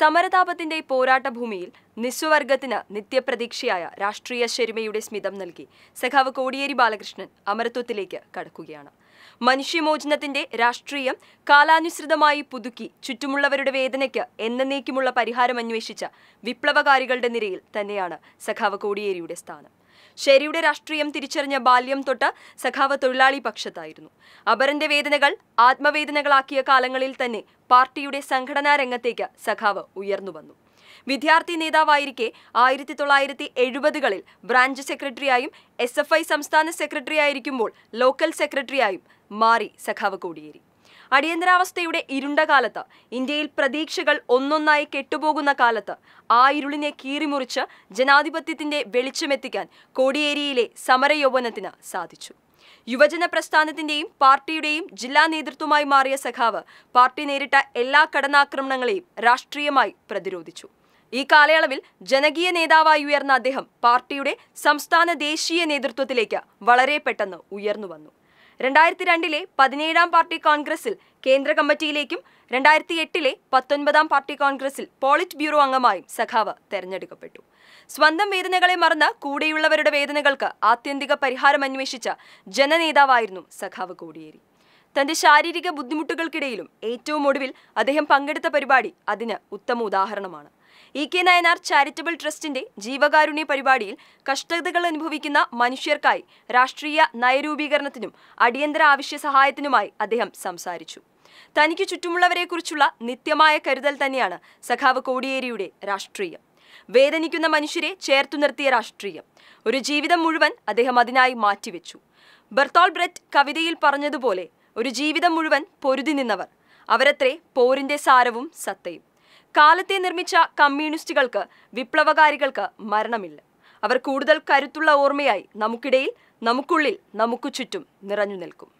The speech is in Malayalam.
സമരതാപത്തിന്റെ പോരാട്ട ഭൂമിയിൽ നിസ്വവർഗത്തിന് നിത്യപ്രതീക്ഷയായ രാഷ്ട്രീയ ശരിമയുടെ സ്മിതം നൽകി സഖാവ് കോടിയേരി ബാലകൃഷ്ണൻ അമരത്വത്തിലേക്ക് കടക്കുകയാണ്. മനുഷ്യമോചനത്തിന്റെ രാഷ്ട്രീയം കാലാനുസൃതമായി പുതുക്കി ചുറ്റുമുള്ളവരുടെ വേദനയ്ക്ക് എന്നേക്കുമുള്ള പരിഹാരം അന്വേഷിച്ച വിപ്ലവകാരികളുടെ നിരയിൽ തന്നെയാണ് സഖാവ് കോടിയേരിയുടെ സ്ഥാനം. ശരിയുടെ രാഷ്ട്രീയം തിരിച്ചറിഞ്ഞ ബാല്യം തൊട്ട് സഖാവ് തൊഴിലാളി പക്ഷത്തായിരുന്നു. അപരന്റെ വേദനകൾ ആത്മവേദനകളാക്കിയ കാലങ്ങളിൽ തന്നെ പാർട്ടിയുടെ സംഘടനാ രംഗത്തേക്ക് സഖാവ് ഉയർന്നു വന്നു. വിദ്യാർത്ഥി നേതാവായിരിക്കെ 1970കളിൽ ബ്രാഞ്ച് സെക്രട്ടറിയായും SFI സംസ്ഥാന സെക്രട്ടറിയായിരിക്കുമ്പോൾ ലോക്കൽ സെക്രട്ടറിയായും മാറി സഖാവ് കോടിയേരി. അടിയന്തരാവസ്ഥയുടെ ഇരുണ്ട കാലത്ത്, ഇന്ത്യയിൽ പ്രതീക്ഷകൾ ഒന്നൊന്നായി കെട്ടുപോകുന്ന കാലത്ത് ആ ഇരുളിനെ കീറിമുറിച്ച് ജനാധിപത്യത്തിന്റെ വെളിച്ചമെത്തിക്കാൻ കോടിയേരിയിലെ സമരയൗവനത്തിന് സാധിച്ചു. യുവജന പ്രസ്ഥാനത്തിന്റെയും പാർട്ടിയുടെയും ജില്ലാ നേതൃത്വമായി മാറിയ സഖാവ് പാർട്ടി നേരിട്ട എല്ലാ കടന്നാക്രമണങ്ങളെയും രാഷ്ട്രീയമായി പ്രതിരോധിച്ചു. ഈ കാലയളവിൽ ജനകീയ നേതാവായി ഉയർന്ന അദ്ദേഹം പാർട്ടിയുടെ സംസ്ഥാന ദേശീയ നേതൃത്വത്തിലേക്ക് വളരെ പെട്ടെന്ന് ഉയർന്നു വന്നു. 2002-ലെ 17ാം പാർട്ടി കോൺഗ്രസിൽ കേന്ദ്ര കമ്മിറ്റിയിലേക്കും 2008-ലെ 19ാം പാർട്ടി കോൺഗ്രസിൽ പോളിറ്റ് ബ്യൂറോ അംഗമായും സഖാവ് തെരഞ്ഞെടുക്കപ്പെട്ടു. സ്വന്തം വേദനകളെ മറന്ന് കൂടെയുള്ളവരുടെ വേദനകൾക്ക് ആത്യന്തിക പരിഹാരം അന്വേഷിച്ച ജനനേതാവായിരുന്നു സഖാവ് കോടിയേരി. തന്റെ ശാരീരിക ബുദ്ധിമുട്ടുകൾക്കിടയിലും ഏറ്റവും ഒടുവിൽ അദ്ദേഹം പങ്കെടുത്ത പരിപാടി അതിന് ഉത്തമ ഉദാഹരണമാണ്. EK Nayanar ചാരിറ്റബിൾ ട്രസ്റ്റിന്റെ ജീവകാരുണ്യ പരിപാടിയിൽ കഷ്ടതകൾ അനുഭവിക്കുന്ന മനുഷ്യർക്കായി രാഷ്ട്രീയ നയരൂപീകരണത്തിനും അടിയന്തര ആവശ്യ സഹായത്തിനുമായി അദ്ദേഹം സംസാരിച്ചു. തനിക്ക് ചുറ്റുമുള്ളവരെക്കുറിച്ചുള്ള നിത്യമായ കരുതൽ തന്നെയാണ് സഖാവ് കോടിയേരിയുടെ രാഷ്ട്രീയം. വേദനിക്കുന്ന മനുഷ്യരെ ചേർത്തു നിർത്തിയ രാഷ്ട്രീയം. ഒരു ജീവിതം മുഴുവൻ അദ്ദേഹം അതിനായി മാറ്റിവെച്ചു. ബെർത്തോൾ ബ്രെറ്റ് കവിതയിൽ പറഞ്ഞതുപോലെ, ഒരു ജീവിതം മുഴുവൻ പൊരുതി നിന്നവർ, അവരത്രേ പോരിന്റെ സാരവും സത്തയും. കാലത്തെ നിർമ്മിച്ച കമ്മ്യൂണിസ്റ്റുകൾക്ക്, വിപ്ലവകാരികൾക്ക് മരണമില്ല. അവർ കൂടുതൽ കരുത്തുള്ള ഓർമ്മയായി നമുക്കിടയിൽ, നമുക്കുള്ളിൽ, നമുക്കു ചുറ്റും നിറഞ്ഞു നിൽക്കും.